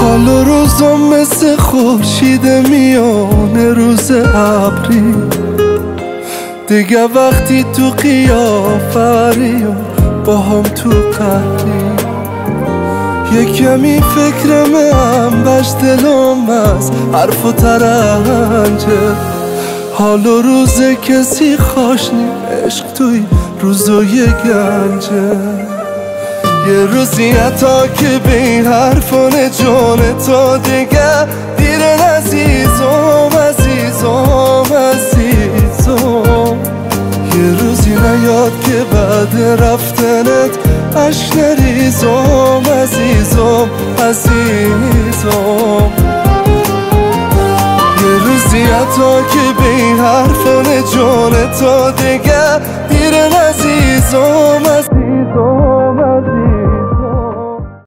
حال روزم مثل خورشید میانه روز ابری دیگه وقتی تو قیافری با هم تو قهری یک کمی فکرم انبش دلم از حرف و ترنجه حال و روز کسی خواشنی عشق توی روزای گنجه یه روزی حتی که به این حرفان جان تا دیگه دیرن عزیزم عزیزم عزیزم یه روزی نیاد که بعد رفتنت عشق نریزم عزیزم عزیزم یه روزی حتی که به این حرفان جان تا دیگه دیرن عزیزم